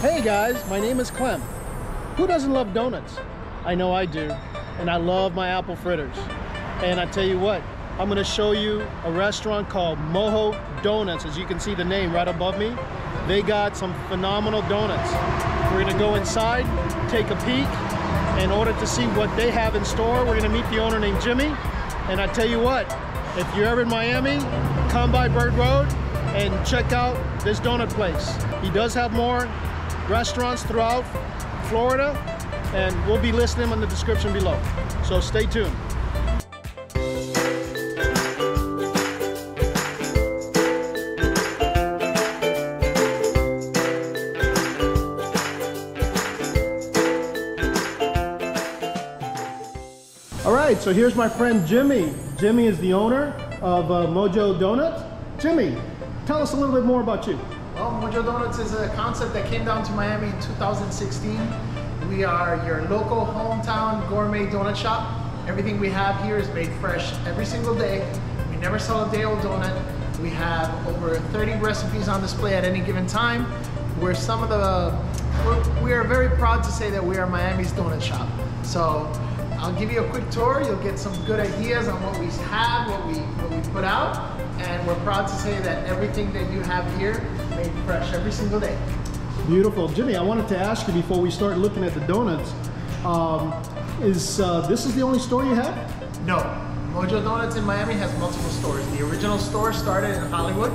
Hey guys, my name is Clem. Who doesn't love donuts? I know I do, and I love my apple fritters. And I tell you what, I'm gonna show you a restaurant called Mojo Donuts. As you can see the name right above me, they got some phenomenal donuts. We're gonna go inside, take a peek, in order to see what they have in store. We're gonna meet the owner named Jimmy, and I tell you what, if you're ever in Miami, come by Bird Road and check out this donut place. He does have more restaurants throughout Florida, and we'll be listing them in the description below. So stay tuned. All right, so here's my friend Jimmy. Jimmy is the owner of Mojo Donuts. Jimmy, tell us a little bit more about you. Well, Mojo Donuts is a concept that came down to Miami in 2016. We are your local hometown gourmet donut shop. Everything we have here is made fresh every single day. We never sell a day old donut. We have over 30 recipes on display at any given time. We are very proud to say that we are Miami's donut shop. So I'll give you a quick tour. You'll get some good ideas on what we have, what we put out. And we're proud to say that everything that you have here is made fresh every single day. Beautiful. Jimmy, I wanted to ask you before we start looking at the donuts, this is the only store you have? No. Mojo Donuts in Miami has multiple stores. The original store started in Hollywood,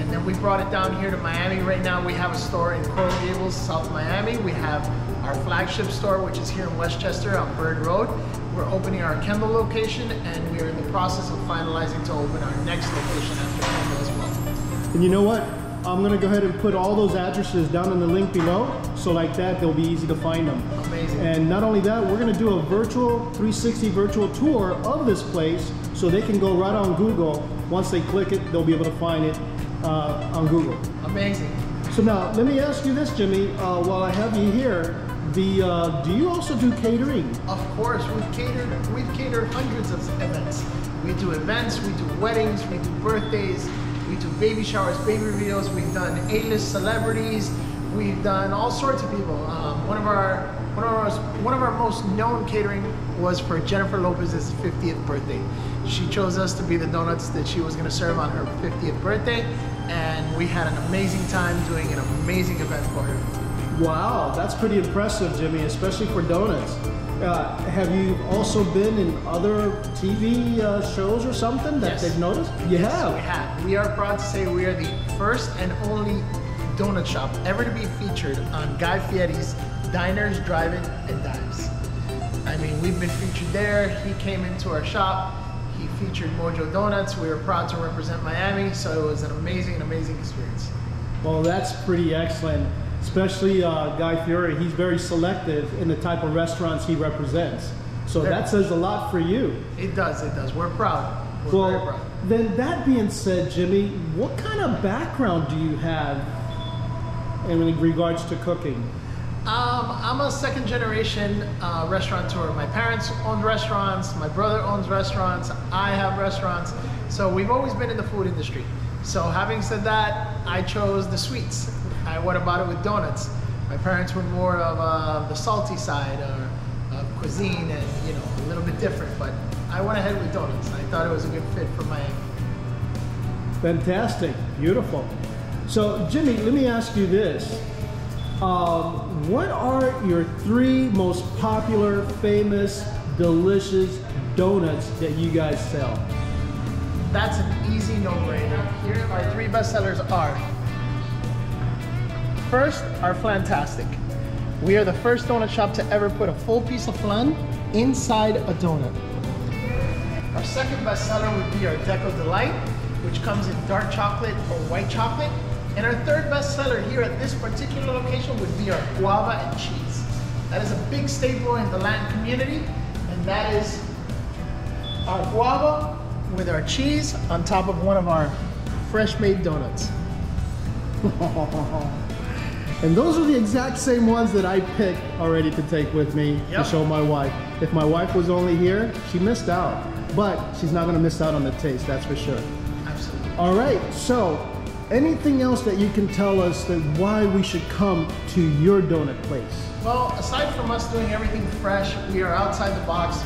and then we brought it down here to Miami. Right now we have a store in Coral Gables, South Miami. We have our flagship store, which is here in Westchester on Bird Road. We're opening our Kendall location, and we're in the process of finalizing to open our next location after Kendall as well. And you know what? I'm gonna go ahead and put all those addresses down in the link below, so like that they'll be easy to find them. Amazing. And not only that, we're gonna do a virtual 360 virtual tour of this place, so they can go right on Google. Once they click it, they'll be able to find it on Google. Amazing. So now let me ask you this, Jimmy, while I have you here, do you also do catering? Of course, we've catered hundreds of events. We do events, we do weddings, we do birthdays, we do baby showers, baby reveals. We've done A-list celebrities. We've done all sorts of people. One of our most known catering was for Jennifer Lopez's 50th birthday. She chose us to be the donuts that she was going to serve on her 50th birthday, and we had an amazing time doing an amazing event for her. Wow, that's pretty impressive, Jimmy, especially for donuts. Have you also been in other TV shows or something that they've noticed? Yes, we have. We are proud to say we are the first and only donut shop ever to be featured on Guy Fieri's Diners, Drive-In, and Dives. I mean, we've been featured there. He came into our shop. He featured Mojo Donuts. We were proud to represent Miami, so it was an amazing, amazing experience. Well, that's pretty excellent. Especially Guy Fieri, he's very selective in the type of restaurants he represents. So that says a lot for you. It does, it does. We're proud. We're very proud. Then that being said, Jimmy, what kind of background do you have in regards to cooking? I'm a second generation restaurateur. My parents owned restaurants, my brother owns restaurants, I have restaurants. So we've always been in the food industry. So having said that, I chose the sweets. I went about it with donuts. My parents were more of the salty side of cuisine, and you know, a little bit different, but I went ahead with donuts. I thought it was a good fit for Miami. Fantastic, beautiful. So Jimmy, let me ask you this. What are your three most popular, famous, delicious donuts that you guys sell? That's an easy no-brainer. Here our three best sellers are. First, our Flantastic. We are the first donut shop to ever put a full piece of flan inside a donut. Our second bestseller would be our Deco Delight, which comes in dark chocolate or white chocolate. And our third bestseller here at this particular location would be our guava and cheese. That is a big staple in the Latin community, and that is our guava with our cheese on top of one of our fresh-made donuts. And those are the exact same ones that I picked already to take with me to show my wife. If my wife was only here, she missed out. But she's not going to miss out on the taste, that's for sure. Absolutely. All right, so Anything else that you can tell us that why we should come to your donut place? Well, aside from us doing everything fresh, we are outside the box.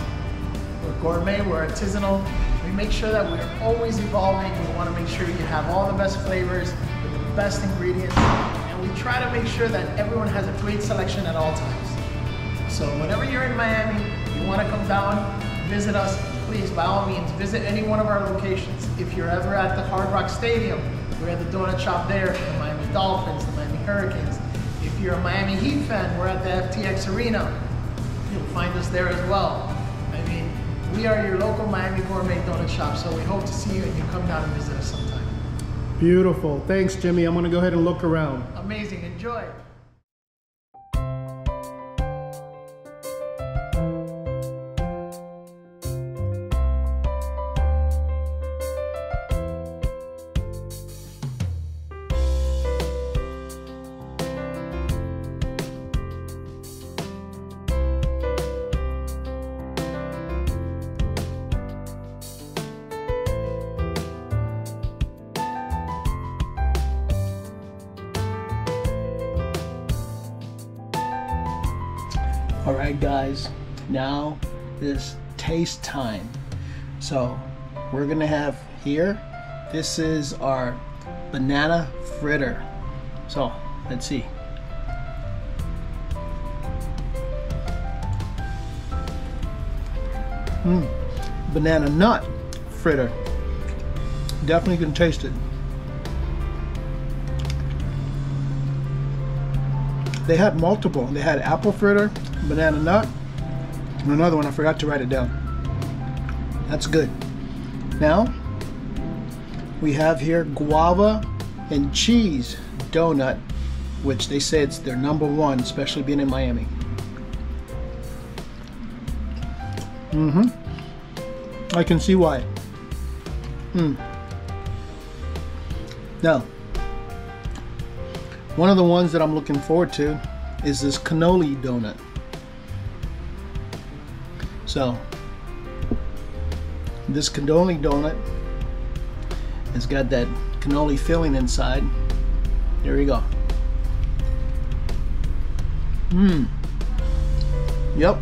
We're gourmet, we're artisanal. We make sure that we're always evolving. We want to make sure you have all the best flavors with the best ingredients. And we try to make sure that everyone has a great selection at all times. So whenever you're in Miami, you want to come down, visit us, please, by all means, visit any one of our locations. If you're ever at the Hard Rock Stadium, we're at the donut shop there for the Miami Dolphins, the Miami Hurricanes. If you're a Miami Heat fan, we're at the FTX Arena. You'll find us there as well. I mean, we are your local Miami gourmet donut shop, so we hope to see you and you come down and visit us sometime. Beautiful. Thanks, Jimmy. I'm going to go ahead and look around. Amazing. Enjoy. All right, guys, now is taste time. So we're gonna have here, this is our banana fritter. So let's see. Banana nut fritter. Definitely can taste it. They had multiple. They had apple fritter, banana nut, and another one. I forgot to write it down. That's good. Now we have here guava and cheese donut, which they say it's their #1, especially being in Miami. I can see why. Now, one of the ones that I'm looking forward to is this cannoli donut. So this cannoli donut has got that cannoli filling inside. There you go. Yep.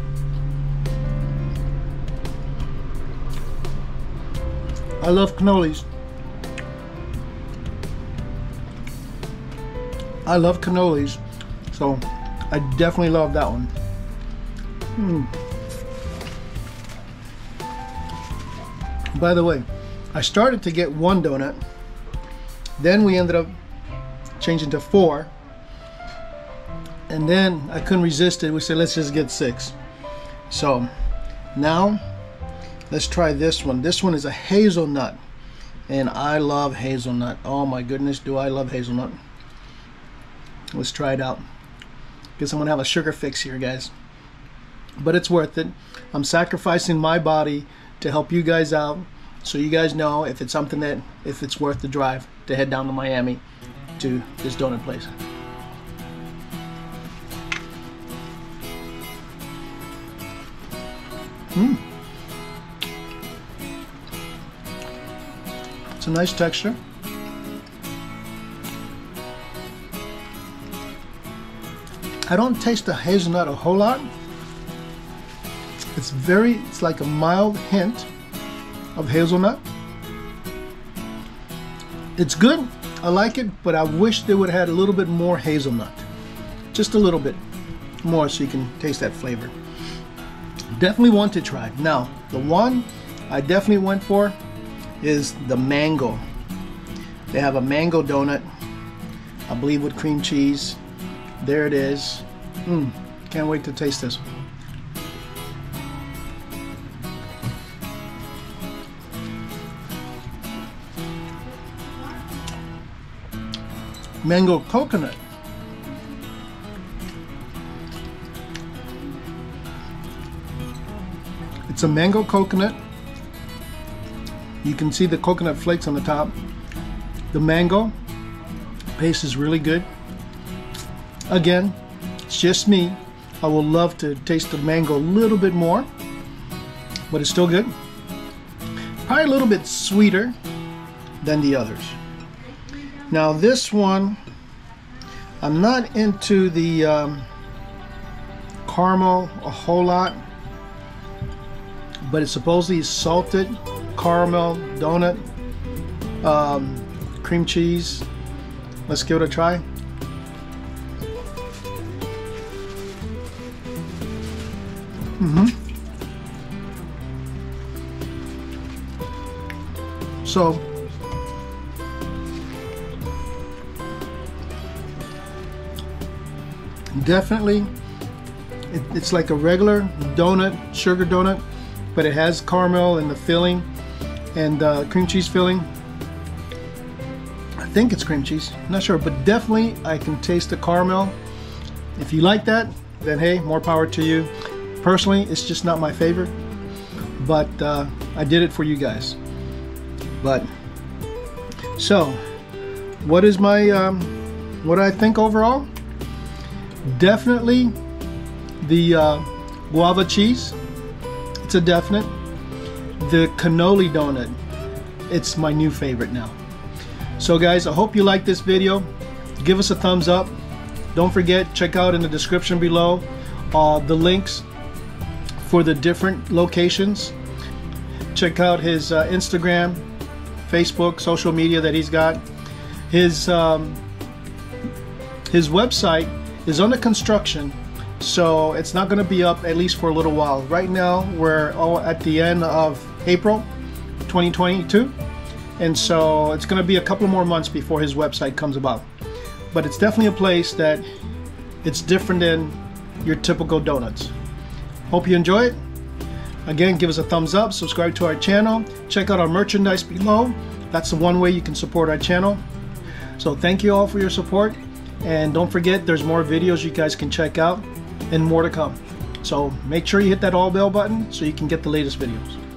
I love cannolis. I love cannolis, so I definitely love that one. By the way, I started to get one donut, then we ended up changing to 4, and then I couldn't resist it. We said, let's just get 6. So now let's try this one. This one is a hazelnut, and I love hazelnut. Oh my goodness, do I love hazelnut. Let's try it out. Guess I'm gonna have a sugar fix here, guys, but it's worth it. I'm sacrificing my body to help you guys out, so you guys know if it's something that, if it's worth the drive to head down to Miami to this donut place. It's a nice texture. I don't taste the hazelnut a whole lot. It's very, it's like a mild hint of hazelnut. It's good, I like it, but I wish they would have had a little bit more hazelnut. Just a little bit more so you can taste that flavor. Definitely want to try. Now, the one I definitely went for is the mango. They have a mango donut, I believe with cream cheese. There it is. Can't wait to taste this one. Mango coconut. It's a mango coconut. You can see the coconut flakes on the top. The mango paste is really good. Again, it's just me. I would love to taste the mango a little bit more, but it's still good. Probably a little bit sweeter than the others. Now this one, I'm not into the caramel a whole lot, but it's supposedly salted caramel donut, cream cheese. Let's give it a try. So definitely it's like a regular donut, sugar donut, but it has caramel in the filling and cream cheese filling. I think it's cream cheese, I'm not sure, but definitely I can taste the caramel. If you like that, then hey, more power to you. Personally, it's just not my favorite, but I did it for you guys. But so what is my what I think overall? Definitely the guava cheese, it's a definite. The cannoli donut, it's my new favorite now. So guys, I hope you like this video. Give us a thumbs up. Don't forget, check out in the description below the links for the different locations. Check out his Instagram, Facebook, social media that he's got. His website is under construction, so it's not going to be up at least for a little while. Right now we're at the end of April 2022, and so it's going to be a couple more months before his website comes about. But it's definitely a place that it's different than your typical donuts. Hope you enjoy it. Again, give us a thumbs up, subscribe to our channel, check out our merchandise below. That's the one way you can support our channel. So thank you all for your support, and don't forget, there's more videos you guys can check out and more to come. So make sure you hit that all bell button so you can get the latest videos.